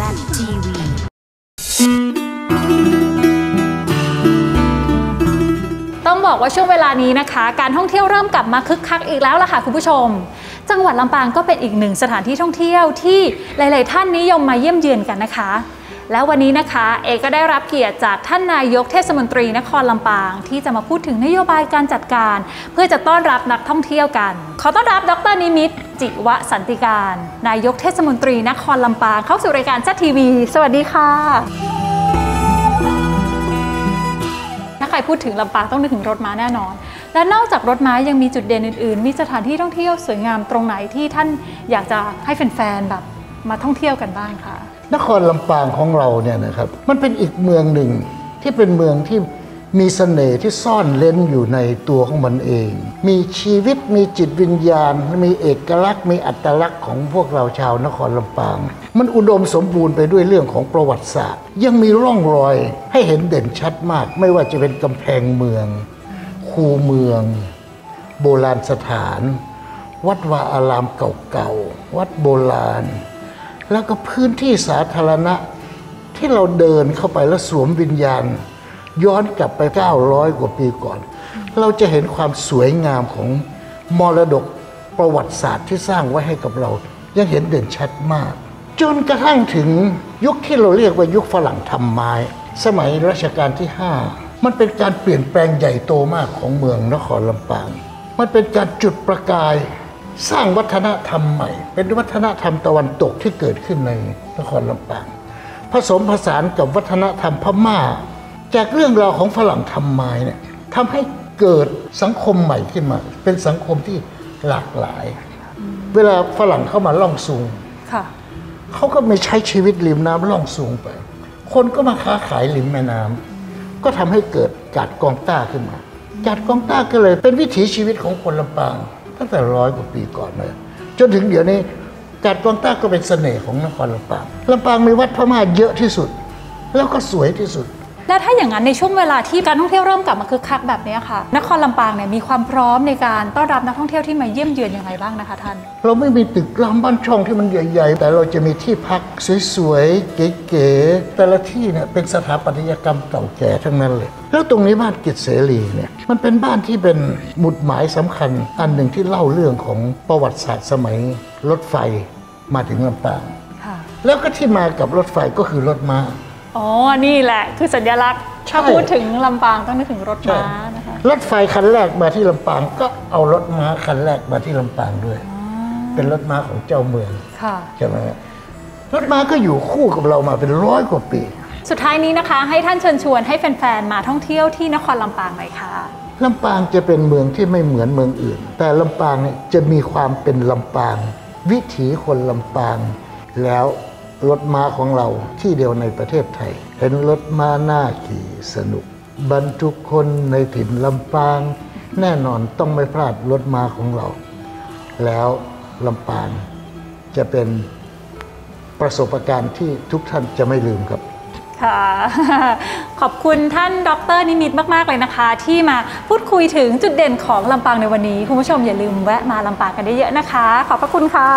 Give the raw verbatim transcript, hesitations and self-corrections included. แซด ที วีต้องบอกว่าช่วงเวลานี้นะคะการท่องเที่ยวเริ่มกลับมาคึกคักอีกแล้วล่ะค่ะคุณผู้ชมจังหวัดลำปางก็เป็นอีกหนึ่งสถานที่ท่องเที่ยวที่หลายๆท่านนิยมมาเยี่ยมเยือนกันนะคะแล้ววันนี้นะคะเอก็ได้รับเกียรติจากท่านนายกเทศมนตรีนครลำปางที่จะมาพูดถึงนโยบายการจัดการเพื่อจะต้อนรับนักท่องเที่ยวกันขอต้อนรับดร.นิมิตร จิวสันติการนายกเทศมนตรีนครลำปางเข้าสู่รายการ แซด ที วี ทีวีสวัสดีค่ะใครพูดถึงลำปางต้องนึกถึงรถม้าแน่นอนและนอกจากรถม้ายังมีจุดเด่นอื่นๆมีสถานที่ท่องเที่ยวสวยงามตรงไหนที่ท่านอยากจะให้แฟนๆแบบมาท่องเที่ยวกันบ้างคะนครลำปางของเราเนี่ยนะครับมันเป็นอีกเมืองหนึ่งที่เป็นเมืองที่มีเสน่ห์ที่ซ่อนเร้นอยู่ในตัวของมันเองมีชีวิตมีจิตวิญญาณมีเอกลักษณ์มีอัตลักษณ์ของพวกเราชาวนครลำปางมันอุดมสมบูรณ์ไปด้วยเรื่องของประวัติศาสตร์ยังมีร่องรอยให้เห็นเด่นชัดมากไม่ว่าจะเป็นกำแพงเมืองคูเมืองโบราณสถานวัดวาอารามเก่าๆวัดโบราณแล้วก็พื้นที่สาธารณะที่เราเดินเข้าไปแล้วสวมวิญญาณย้อนกลับไปเก้าร้อยกว่าปีก่อนเราจะเห็นความสวยงามของมรดกประวัติศาสตร์ที่สร้างไว้ให้กับเรายังเห็นเด่นชัดมากจนกระทั่งถึงยุคที่เราเรียกว่ายุคฝรั่งทำไม้สมัยรัชกาลที่ห้ามันเป็นการเปลี่ยนแปลงใหญ่โตมากของเมืองนครลำปางมันเป็นการจุดประกายสร้างวัฒนธรรมใหม่เป็นวัฒนธรรมตะวันตกที่เกิดขึ้นในนครลำปางผสมผสานกับวัฒนธรรมพม่าจากเรื่องราวของฝรั่งทำไม้เนี่ยทำให้เกิดสังคมใหม่ขึ้นมาเป็นสังคมที่หลากหลายเวลาฝรั่งเข้ามาล่องสูงเขาก็ไม่ใช้ชีวิตริมน้ำล่องสูงไปคนก็มาค้าขายริมแม่น้ำก็ทำให้เกิดกาดกองต้าขึ้นมากาดกองต้าก็เลยเป็นวิถีชีวิตของคนลำปางตั้งแต่ร้อยกว่าปีก่อนเลยจนถึงเดี๋ยวนี้กาดกองต้าก็เป็นเสน่ห์ของนครลำปางลำปางมีวัดพม่าเยอะที่สุดแล้วก็สวยที่สุดแล้วถ้าอย่างนั้นในช่วงเวลาที่การท่องเที่ยวเริ่มกลับมาคึกคักแบบนี้ค่ะนครลำปางเนี่ยมีความพร้อมในการต้อนรับนักท่องเที่ยวที่มาเยี่ยมเยือนอย่างไรบ้างนะคะท่านเราไม่มีตึกรามบ้านช่องที่มันใหญ่ๆแต่เราจะมีที่พักสวยๆเก๋ๆแต่ละที่เนี่ยเป็นสถาปัตยกรรมเก่าแก่ทั้งนั้นเลยแล้วตรงนี้บ้านกิจเสรีเนี่ยมันเป็นบ้านที่เป็นหมุดหมายสำคัญอันหนึ่งที่เล่าเรื่องของประวัติศาสตร์สมัยรถไฟมาถึงลำปางแล้วก็ที่มากับรถไฟก็คือรถม้าอ๋อนี่แหละคือสัญลักษณ์ถ้าพูดถึงลำปางต้องนึกถึงรถม้านะคะรถไฟคันแรกมาที่ลำปางก็เอารถม้าคันแรกมาที่ลำปางด้วยเป็นรถม้าของเจ้าเมืองใช่ไหมรถม้าก็อยู่คู่กับเรามาเป็นร้อยกว่าปีสุดท้ายนี้นะคะให้ท่านเชิญชวนให้แฟนๆมาท่องเที่ยวที่นครลำปางหน่อยค่ะลำปางจะเป็นเมืองที่ไม่เหมือนเมืองอื่นแต่ลำปางเนี่ยจะมีความเป็นลำปางวิถีคนลำปางแล้วรถม้าของเราที่เดียวในประเทศไทยเห็นรถม้าหน้าขี่สนุกบรรทุกคนในถิ่นลำปางแน่นอนต้องไม่พลาดรถม้าของเราแล้วลำปางจะเป็นประสบการณ์ที่ทุกท่านจะไม่ลืมครับค่ะขอบคุณท่านดร.นิมิตรมากๆเลยนะคะที่มาพูดคุยถึงจุดเด่นของลำปางในวันนี้คุณผู้ชมอย่าลืมแวะมาลำปางกันได้เยอะนะคะขอบพระคุณค่ะ